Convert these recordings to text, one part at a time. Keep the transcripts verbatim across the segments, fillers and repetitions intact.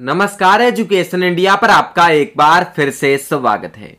नमस्कार, education India पर आपका एक बार फिर से स्वागत है।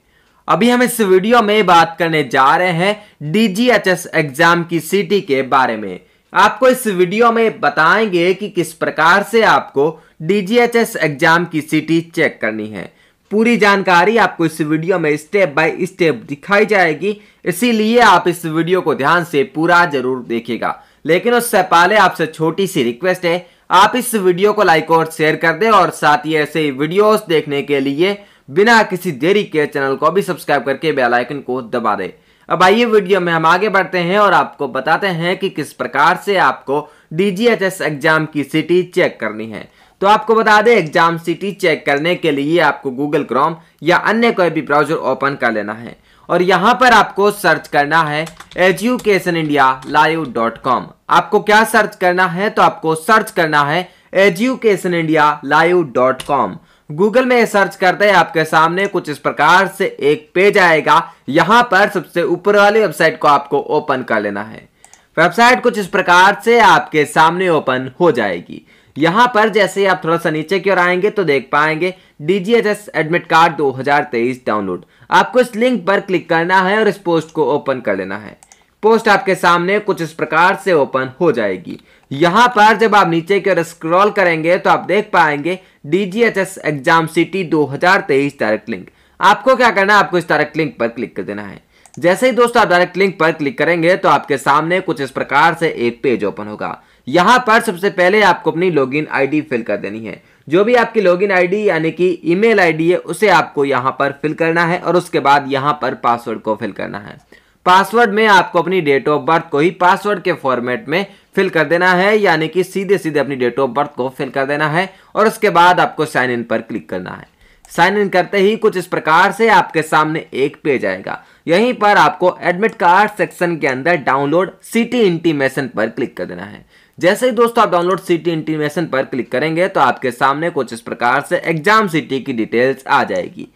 अभी हम इस वीडियो में बात करने जा रहे हैं D G H S exam की सीटी के बारे में। आपको इस वीडियो में बताएंगे कि किस प्रकार से आपको D G H S exam की सीटी चेक करनी है। पूरी जानकारी आपको इस वीडियो में स्टेप बाय स्टेप दिखाई जाएगी, इसीलिए आप इस वीडियो को ध्यान से पूरा जरूर देखिएगा। लेकिन उससे पहले आपसे छोटी सी रिक्वेस्ट है, आप इस वीडियो को लाइक और शेयर कर दें और साथ ही ऐसे वीडियोस देखने के लिए बिना किसी देरी के चैनल को भी सब्सक्राइब करके बेल आइकन को दबा दें। अब आइए वीडियो में हम आगे बढ़ते हैं और आपको बताते हैं कि किस प्रकार से आपको D G H S exam की सीटी चेक करनी है। तो आपको बता दें, एग्जाम सीटी चेक करने के लिए आपको गूगल क्रोम या अन्य कोई भी ब्राउजर ओपन कर लेना है और यहाँ पर आपको सर्च करना है education India live dot com. आपको क्या सर्च करना है? तो आपको सर्च करना है education India live dot com. Google में सर्च करते हैं आपके सामने कुछ इस प्रकार से एक पेज आएगा। यहाँ पर सबसे ऊपर वाली वेबसाइट को आपको ओपन कर लेना है। वेबसाइट कुछ इस प्रकार से आपके सामने ओपन हो जाएगी। यहाँ पर जैसे ही आप थोड़ा सा नीचे की ओर आएंगे तो देख पाएंगे D G H S admit card दो हज़ार तेईस डाउनलोड। आपको इस लिंक पर क्लिक करना है और इस पोस्ट को ओपन कर लेना है। पोस्ट आपके सामने कुछ इस प्रकार से ओपन हो जाएगी। यहाँ पर जब आप नीचे की ओर स्क्रॉल करेंगे तो आप देख पाएंगे D G H S exam city दो हज़ार तेईस डायरेक्ट लिंक। आपको क्या करना है? आपको इस डायरेक्ट लिंक पर क्लिक कर देना है। जैसे ही दोस्तों आप डायरेक्ट लिंक पर क्लिक करेंगे तो आपके सामने कुछ इस प्रकार से एक पेज ओपन होगा। यहाँ पर सबसे पहले आपको अपनी लॉगिन आईडी फिल कर देनी है। जो भी आपकी लॉगिन आईडी यानी कि ईमेल आईडी है उसे आपको यहाँ पर फिल करना है और उसके बाद यहाँ पर पासवर्ड को फिल करना है। पासवर्ड में आपको अपनी डेट ऑफ बर्थ को ही पासवर्ड के फॉर्मेट में फिल कर देना है, यानी कि सीधे सीधे अपनी डेट ऑफ बर्थ को फिल कर देना है और उसके बाद आपको साइन इन पर क्लिक करना है। साइन इन करते ही कुछ इस प्रकार से आपके सामने एक पेज आएगा। यहीं पर आपको एडमिट कार्ड सेक्शन के अंदर डाउनलोड सीटी इंटीमेशन पर क्लिक कर देना है। जैसे ही दोस्तों आप डाउनलोड सीटी इंटीमेशन पर क्लिक करेंगे तो आपके सामने कुछ इस प्रकार से एग्जाम सीटी की डिटेल्स आ जाएगी।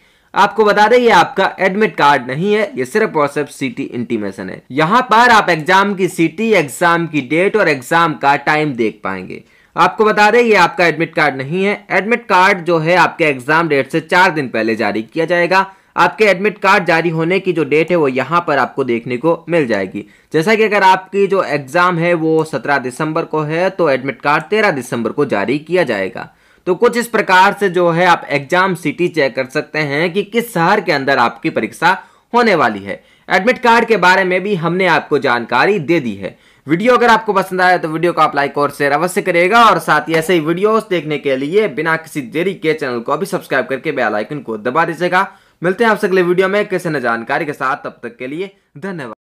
आपको बता दें, ये आपका एडमिट कार्ड नहीं है, ये सिर्फ और सिर्फ सीटी इंटीमेशन है। यहाँ पर आप एग्जाम की सीटी, एग्जाम की डेट और एग्जाम का टाइम देख पाएंगे। आपको बता दें, ये आपका एडमिट कार्ड नहीं है। एडमिट कार्ड जो है आपके एग्जाम डेट से चार दिन पहले जारी किया जाएगा। आपके एडमिट कार्ड जारी होने की जो डेट है वो यहाँ पर आपको देखने को मिल जाएगी। जैसा कि अगर आपकी जो एग्जाम है वो सत्रह दिसंबर को है तो एडमिट कार्ड तेरह दिसंबर को जारी किया जाएगा। तो कुछ इस प्रकार से जो है आप एग्जाम सीटी चेक कर सकते हैं कि किस शहर के अंदर आपकी परीक्षा होने वाली है। एडमिट कार्ड के बारे में भी हमने आपको जानकारी दे दी है। वीडियो अगर आपको पसंद आया तो वीडियो को आप लाइक और शेयर अवश्य करिएगा और साथ ही ऐसे ही वीडियोस देखने के लिए बिना किसी देरी के चैनल को अभी सब्सक्राइब करके बेल आइकन को दबा दीजिएगा। मिलते हैं आपसे अगले वीडियो में किसी नई जानकारी के साथ। तब तक के लिए धन्यवाद।